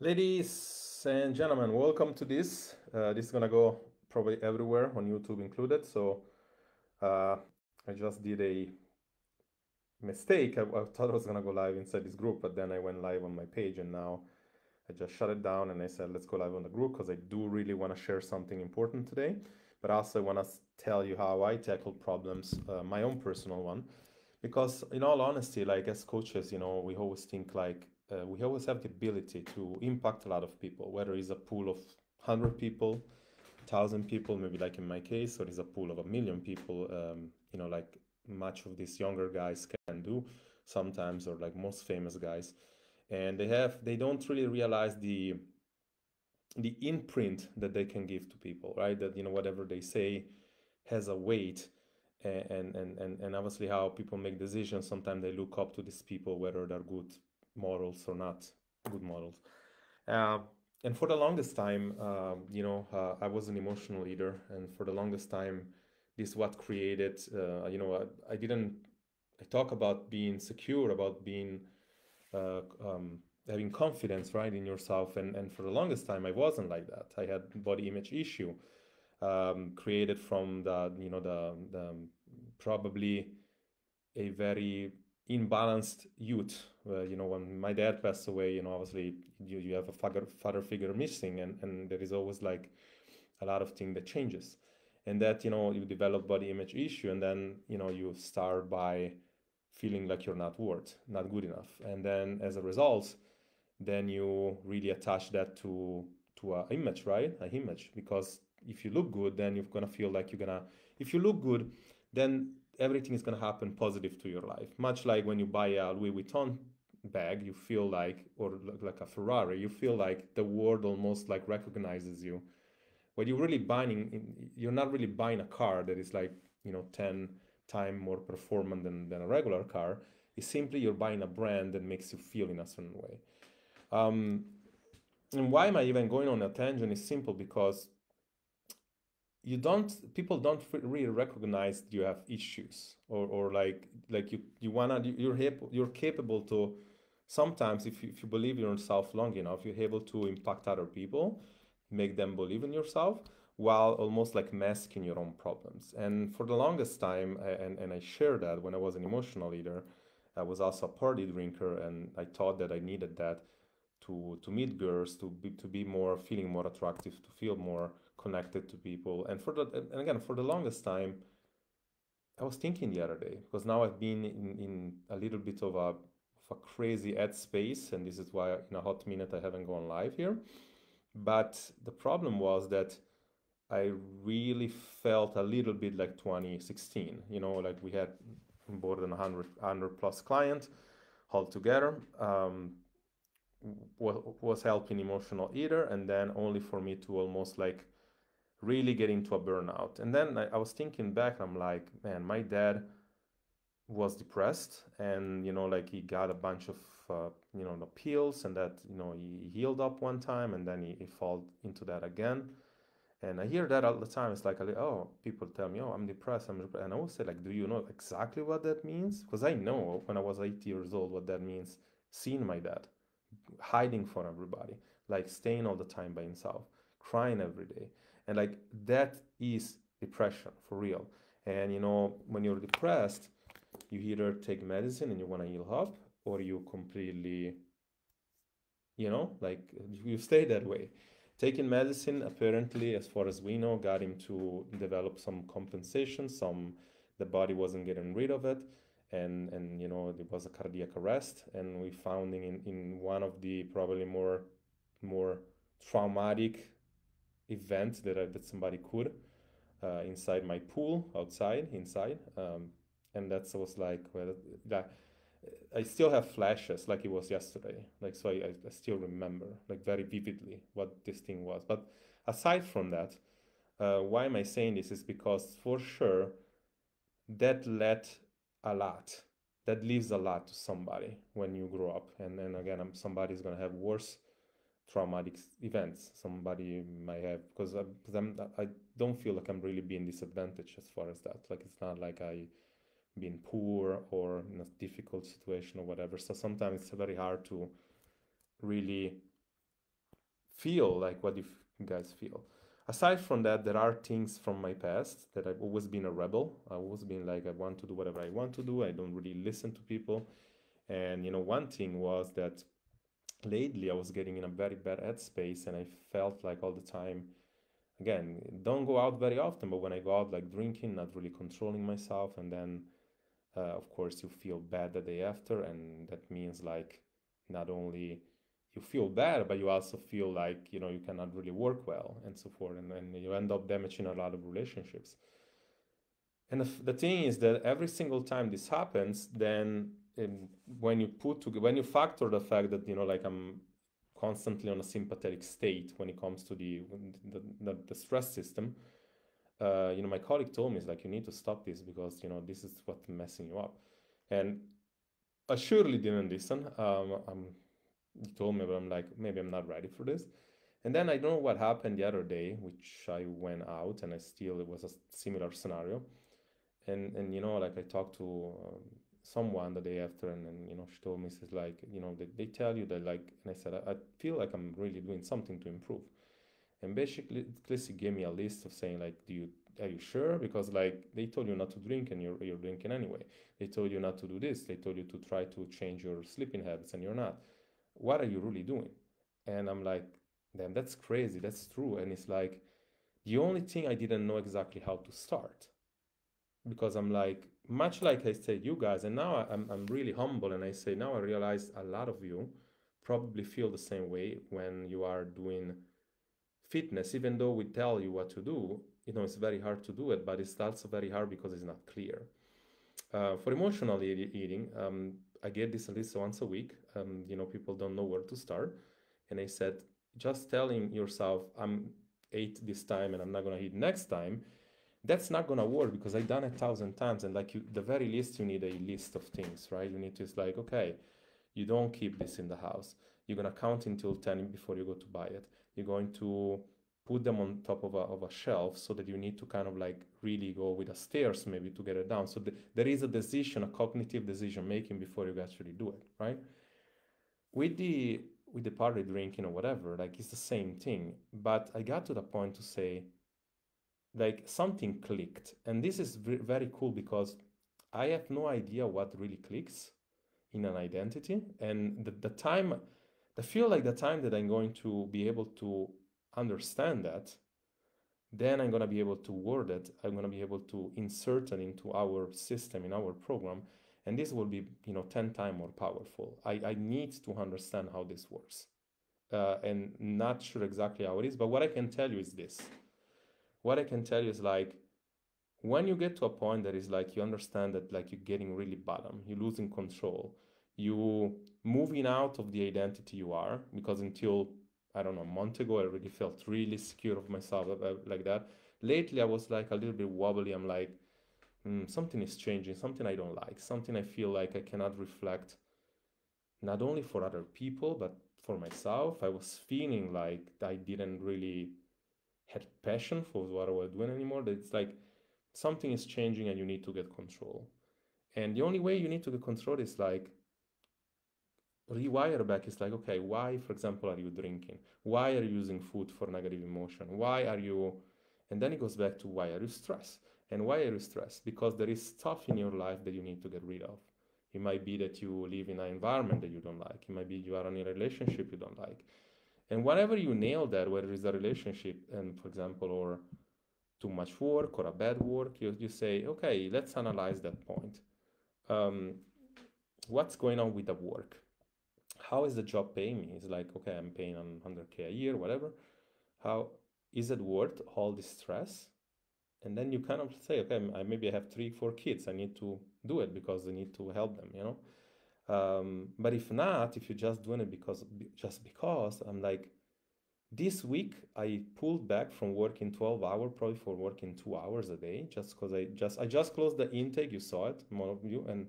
Ladies and gentlemen, welcome to this. This is gonna go probably everywhere on YouTube included. So I just did a mistake. I thought I was gonna go live inside this group, but then I went live on my page and now I just shut it down and I said, let's go live on the group because I do really wanna share something important today. But also I wanna tell you how I tackle problems, my own personal one. Because in all honesty, like as coaches, you know, we always think like, we always have the ability to impact a lot of people, whether it's a pool of 100 people, 1,000 people, maybe like in my case, or it's a pool of 1,000,000 people, you know, like much of these younger guys can do sometimes, or like most famous guys. And they don't really realize the imprint that they can give to people, right? That, you know, whatever they say has a weight. And obviously how people make decisions, sometimes they look up to these people, whether they're good models or not good models. And for the longest time, you know, I was an emotional leader, and for the longest time, this is what created, you know, I talk about being secure, about being, having confidence, right, in yourself. And for the longest time, I wasn't like that. I had body image issue, created from the, you know, the probably a very imbalanced youth. You know, when my dad passed away, you know, obviously you have a father figure missing, and there is always like a lot of things that changes, and that, you know, you develop body image issue, and then, you know, you start by feeling like you're not worth, not good enough, and then as a result, then you really attach that to an image, right? An image, because if you look good, then you're gonna feel like you're gonna. If you look good, then everything is gonna happen positive to your life. Much like when you buy a Louis Vuitton bag, you feel like, or like a Ferrari, you feel like the world almost like recognizes you. When you're really buying, you're not really buying a car that is like, you know, 10 times more performant than a regular car. It's simply you're buying a brand that makes you feel in a certain way. And why am I even going on a tangent? Is simple because people don't really recognize you have issues, or like you're capable to, sometimes if you believe in yourself long enough, you're able to impact other people, make them believe in yourself, while almost like masking your own problems. And for the longest time, and I shared that when I was an emotional leader, I was also a party drinker, and I thought that I needed that to meet girls, to be more, feeling more attractive, to feel more connected to people. And for the longest time, I was thinking the other day, because now I've been in a little bit of a crazy ad space, and this is why in a hot minute I haven't gone live here. But the problem was that I really felt a little bit like 2016, you know, like we had more than 100 plus clients all together. Was helping emotional eater, and then only for me to almost like really get into a burnout. And then I was thinking back, and I'm like, man, my dad was depressed, and, you know, like he got a bunch of, you know, the pills, and that, you know, he healed up one time, and then he fell into that again. And I hear that all the time. It's like, oh, people tell me, oh, I'm depressed. And I always say, like, do you know exactly what that means? Because I know when I was 8 years old what that means, seeing my dad hiding from everybody, like staying all the time by himself, crying every day. And like that is depression for real. And, you know, when you're depressed, you either take medicine and you want to heal up, or you completely, you know, like you stay that way. Taking medicine, apparently, as far as we know, got him to develop some compensation, the body wasn't getting rid of it. And you know, there was a cardiac arrest, and we found in one of the probably more traumatic events that somebody could, inside my pool, inside, and that was like, well, that I still have flashes like it was yesterday, like, so I still remember like very vividly what this thing was. But aside from that, why am I saying this is because for sure that led a lot, that leaves a lot to somebody when you grow up. And then again, somebody's gonna have worse traumatic events. Somebody might have, because I don't feel like I'm really being disadvantaged as far as that. Like it's not like I been poor or in a difficult situation or whatever. So sometimes it's very hard to really feel like what you guys feel. Aside from that, there are things from my past that I've always been a rebel. I've always been like, I want to do whatever I want to do. I don't really listen to people. And, you know, one thing was that lately I was getting in a very bad headspace, and I felt like all the time, again, don't go out very often, but when I go out, like drinking, not really controlling myself. And then, of course, you feel bad the day after. And that means like, not only you feel bad, but you also feel like, you know, you cannot really work well and so forth. And you end up damaging a lot of relationships. And the thing is that every single time this happens, then when you factor the fact that, you know, like I'm constantly on a sympathetic state when it comes to the stress system, you know, my colleague told me, it's like, you need to stop this because, you know, this is what's messing you up. And I surely didn't listen. He told me, but I'm like, maybe I'm not ready for this. And then I don't know what happened the other day, which I went out and it was a similar scenario. And you know, like I talked to someone the day after, and you know, she told me, she's like, you know, they tell you that, like, and I said, I feel like I'm really doing something to improve. And basically, Chrissy gave me a list of saying, like, are you sure? Because, like, they told you not to drink and you're drinking anyway. They told you not to do this. They told you to try to change your sleeping habits and you're not. What are you really doing? And I'm like, damn, that's crazy. That's true. And it's like, the only thing I didn't know exactly how to start. Because I'm like, much like I said, you guys, and now I'm really humble. And I say, now I realize a lot of you probably feel the same way when you are doing fitness, even though we tell you what to do, you know, it's very hard to do it, but it's also very hard because it's not clear. For emotional eating, I get this at least once a week. You know, people don't know where to start. And I said, just telling yourself, I'm ate this time and I'm not going to eat next time. That's not going to work because I've done it 1,000 times. And like the very least, you need a list of things, right? You need to, it's like, okay, you don't keep this in the house. You're going to count until 10 before you go to buy it. You're going to put them on top of a shelf so that you need to kind of like really go with the stairs maybe to get it down. So there is a decision, a cognitive decision making before you actually do it, right? With the party drinking or whatever, like it's the same thing. But I got to the point to say, like something clicked. And this is very cool because I have no idea what really clicks in an identity. And I feel like the time that I'm going to be able to understand that, then I'm going to be able to word it. I'm going to be able to insert it into our system, in our program. And this will be, you know, 10 times more powerful. I need to understand how this works. And not sure exactly how it is. But what I can tell you is this. What I can tell you is like, when you get to a point that is like, you understand that like you're getting really bottom, you're losing control, you moving out of the identity you are, because until, I don't know, a month ago, I really felt really secure of myself like that. Lately, I was like a little bit wobbly. I'm like, something is changing, something I don't like, something I feel like I cannot reflect, not only for other people, but for myself. I was feeling like I didn't really have passion for what I was doing anymore. That it's like something is changing and you need to get control. And the only way you need to get control is like, rewire back. It's like, okay, why, for example, are you drinking? Why are you using food for negative emotion? Why are you, and then it goes back to why are you stressed? And why are you stressed? Because there is stuff in your life that you need to get rid of. It might be that you live in an environment that you don't like. It might be you are in a relationship you don't like. And whenever you nail that, whether it's a relationship and, for example, or too much work or a bad work, you say, okay, let's analyze that point. What's going on with the work? How is the job paying me? It's like, okay, I'm paying on 100K a year, whatever. How is it worth all this stress? And then you kind of say, okay, maybe I have 3, 4 kids. I need to do it because I need to help them, you know? But if not, if you're just doing it just because I'm like, this week I pulled back from working 12 hours, probably for working 2 hours a day, just because I just closed the intake. You saw it, more of you. And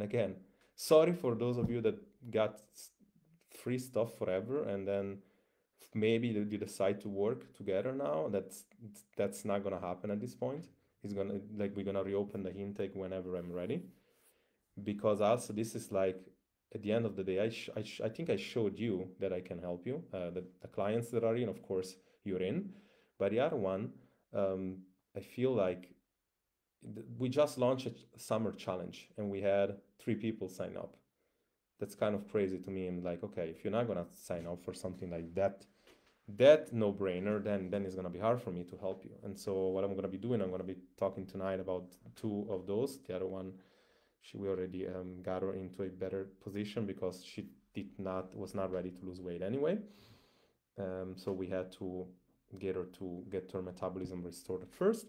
again, sorry for those of you that got free stuff forever and then maybe you decide to work together now. That's not gonna happen at this point. It's gonna, like, we're gonna reopen the intake whenever I'm ready. Because also this is like at the end of the day, I think I showed you that I can help you, the clients that are in, of course, you're in. But the other one, I feel like we just launched a summer challenge and we had 3 people sign up. That's kind of crazy to me. I'm like, okay, if you're not gonna sign up for something like that, that no-brainer, then it's gonna be hard for me to help you. And so what I'm gonna be doing, I'm gonna be talking tonight about 2 of those. The other one, we already got her into a better position because she was not ready to lose weight anyway. So we had to get her metabolism restored at first.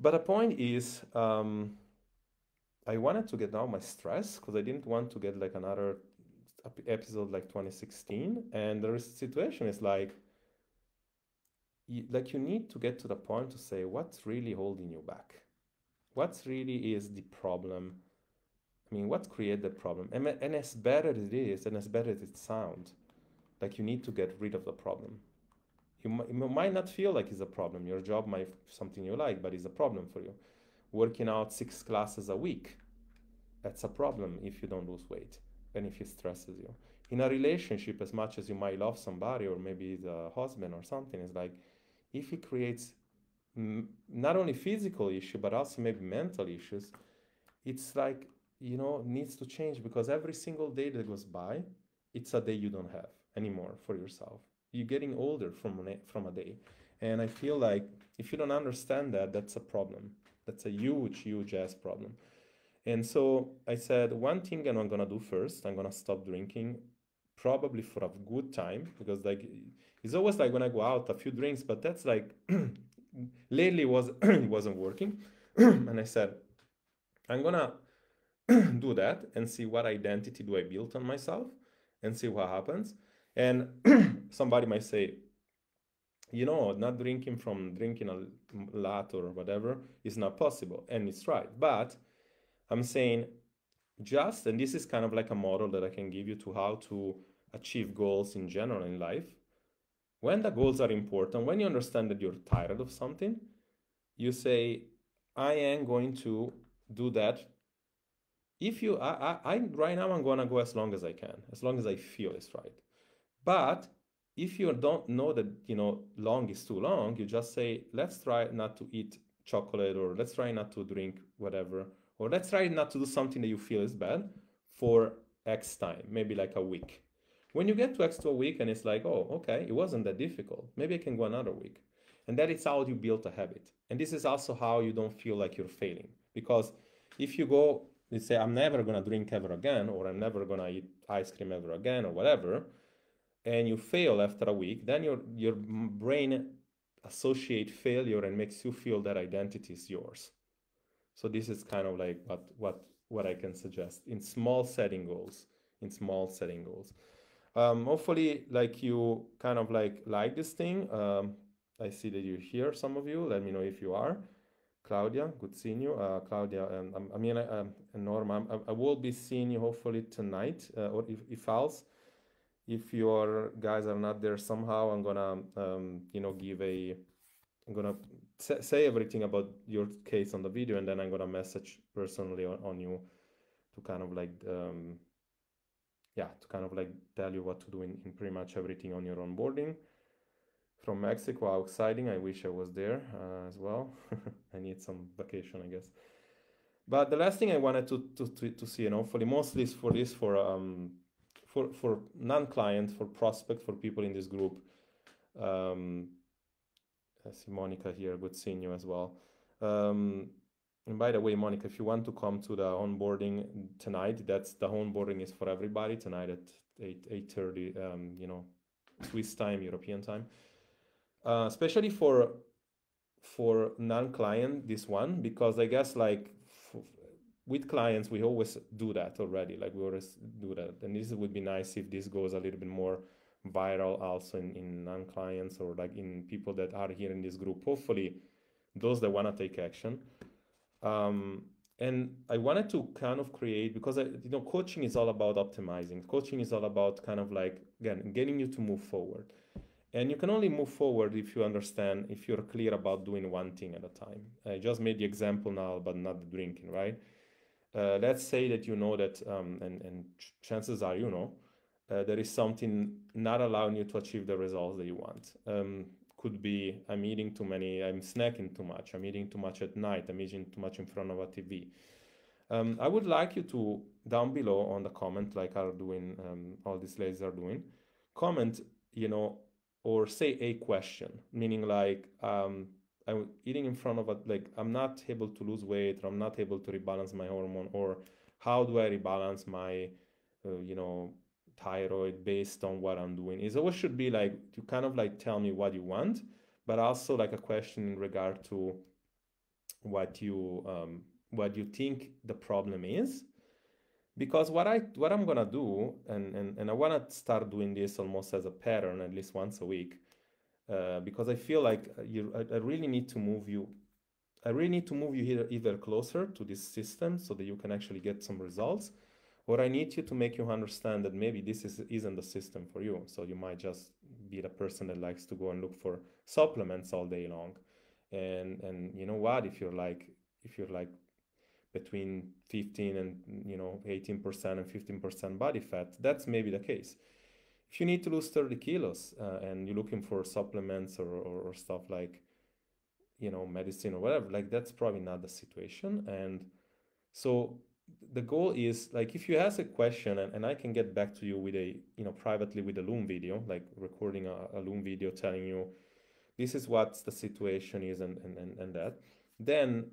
But the point is, I wanted to get down my stress because I didn't want to get like another episode like 2016. And the situation is like you need to get to the point to say, what's really holding you back? What really is the problem? I mean, what created the problem? And as bad as it is, and as bad as it sounds, like you need to get rid of the problem. You might not feel like it's a problem. Your job might be something you like, but it's a problem for you. Working out 6 classes a week, that's a problem if you don't lose weight and if it stresses you. In a relationship, as much as you might love somebody or maybe the husband or something, it's like if it creates not only physical issue, but also maybe mental issues, it's like, you know, needs to change because every single day that goes by, it's a day you don't have anymore for yourself. You're getting older from a day. And I feel like if you don't understand that, that's a problem. That's a huge, huge ass problem. And so I said, one thing that I'm gonna do first, I'm gonna stop drinking, probably for a good time, because like, it's always like when I go out, a few drinks, but that's like, lately it wasn't working. And I said, I'm gonna do that and see what identity do I build on myself and see what happens. And somebody might say, you know, not drinking from drinking a lot or whatever is not possible. And it's right. But I'm saying just, and this is kind of like a model that I can give you to how to achieve goals in general in life. When the goals are important, when you understand that you're tired of something, you say, I am going to do that. If you, right now I'm going to go as long as I can, as long as I feel it's right. But if you don't know that, you know, long is too long, you just say, let's try not to eat chocolate, or let's try not to drink whatever, or let's try not to do something that you feel is bad for X time, maybe like a week. When you get to X to a week and it's like, oh, okay, it wasn't that difficult. Maybe I can go another week. And that is how you build a habit. And this is also how you don't feel like you're failing. Because if you go, you say, I'm never going to drink ever again, or I'm never going to eat ice cream ever again, or whatever, and you fail after a week, then your brain associates failure and makes you feel that identity is yours. So this is kind of like what I can suggest in small setting goals, in small setting goals. Hopefully, like, you kind of like this thing. I see that you're here, some of you. Let me know if you are. Claudia, good seeing you. Claudia, and Norma, I will be seeing you hopefully tonight, or if else, if your guys are not there somehow, I'm gonna, you know, I'm gonna say everything about your case on the video, and then I'm gonna message personally on you to kind of like, yeah, to kind of like tell you what to do in pretty much everything on your onboarding. From Mexico, how exciting. I wish I was there as well. I need some vacation, I guess. But the last thing I wanted to see, and hopefully mostly is for this, for non-client, for prospect, for people in this group. I see Monica here, good seeing you as well. And by the way, Monica, if you want to come to the onboarding tonight, that's the onboarding is for everybody tonight at 8:30, you know, Swiss time, European time. Especially for non-client, this one, because I guess like with clients, we always do that already. Like we always do that. And this would be nice if this goes a little bit more viral also in non-clients, or like in people that are here in this group, hopefully those that want to take action. And I wanted to kind of create, because you know, coaching is all about optimizing. Coaching is all about kind of like, again, getting you to move forward. And you can only move forward if you understand, if you're clear about doing one thing at a time. I just made the example now about not drinking, right? let's say that you know that, and chances are you know, there is something not allowing you to achieve the results that you want. Could be I'm eating too many, I'm snacking too much, I'm eating too much at night, I'm eating too much in front of a TV. I would like you to, down below on the comment, like are doing, all these ladies are doing, comment, you know, or say a question, meaning like, I'm eating in front of a, like, I'm not able to lose weight, or I'm not able to rebalance my hormone, or how do I rebalance my, you know, thyroid based on what I'm doing. It always should be like, you kind of like tell me what you want, but also like a question in regard to what you think the problem is. Because what I'm gonna do, and I wanna start doing this almost as a pattern, at least once a week, because I feel like I really need to move you. I really need to move you either closer to this system so that you can actually get some results, or I need you to make you understand that maybe this isn't the system for you. So you might just be the person that likes to go and look for supplements all day long. And you know what, if you're like between 15 and, you know, 18% and 15% body fat, that's maybe the case. If you need to lose 30 kilos and you're looking for supplements or stuff like, you know, medicine or whatever, like that's probably not the situation. And so the goal is like, if you ask a question and I can get back to you with a, you know, privately with a Loom video, like recording a Loom video telling you this is what the situation is and that, then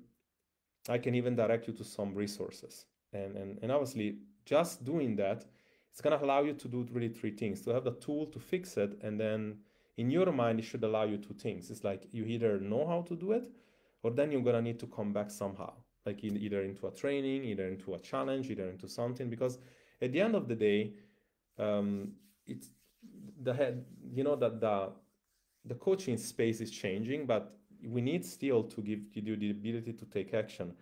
I can even direct you to some resources. And obviously just doing that, it's gonna allow you to do really three things: to have the tool to fix it, and then in your mind, it should allow you two things. It's like you either know how to do it, or then you're gonna need to come back somehow, like either into a training, either into a challenge, either into something, because at the end of the day, it's the head, you know, that the coaching space is changing, but we need still to give you the ability to take action.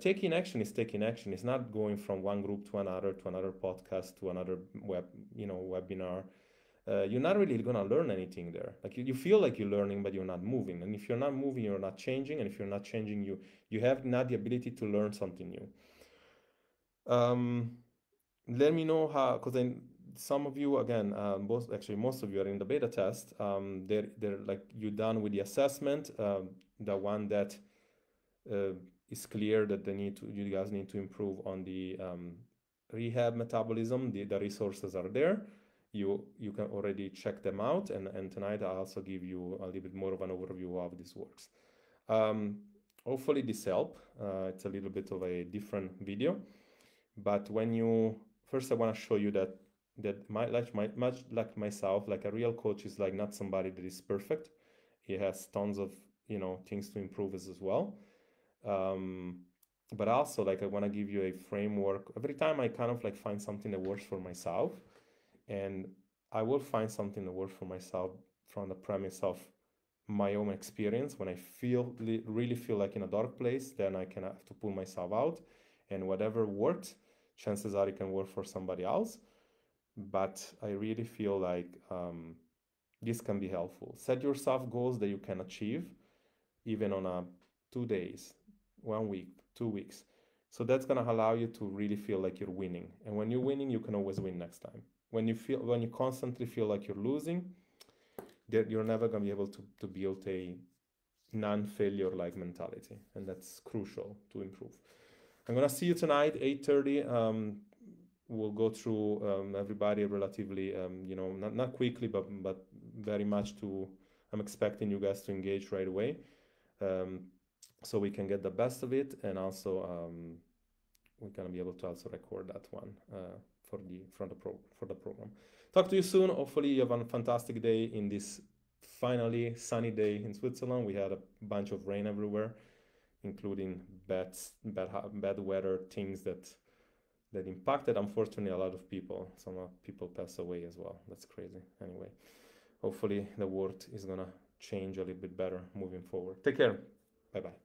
Taking action is taking action. It's not going from one group to another podcast, to another webinar. You're not really going to learn anything there. Like you feel like you're learning, but you're not moving. And if you're not moving, you're not changing. And if you're not changing, you have not the ability to learn something new. Let me know how, because then some of you, again, most of you are in the beta test. They're like, you're done with the assessment, the one that is clear that you guys need to improve on the rehab metabolism. The resources are there. You can already check them out. And tonight I'll also give you a little bit more of an overview of this works. Hopefully this helped. It's a little bit of a different video, but first I want to show you that much like myself, like a real coach is like not somebody that is perfect. He has tons of, you know, things to improve as well. But also like, I want to give you a framework. Every time I kind of like find something that works for myself, and I will find something that works for myself from the premise of my own experience. When I really feel like in a dark place, then I can have to pull myself out, and whatever worked, chances are it can work for somebody else. But I really feel like this can be helpful. Set yourself goals that you can achieve, even on a 2 days, 1 week, 2 weeks. So that's gonna allow you to really feel like you're winning. And when you're winning, you can always win next time. When you constantly feel like you're losing, that you're never gonna be able to build a non-failure-like mentality, and that's crucial to improve. I'm gonna see you tonight, 8:30. We'll go through everybody relatively, you know, not quickly, but very much to, I'm expecting you guys to engage right away, so we can get the best of it. And also we're going to be able to also record that one for the program. Talk to you soon. Hopefully you have a fantastic day in this finally sunny day in Switzerland. We had a bunch of rain everywhere, including bad weather, things that impacted, unfortunately, a lot of people. Some people pass away as well. That's crazy. Anyway, hopefully the world is gonna change a little bit better moving forward. Take care. Bye-bye.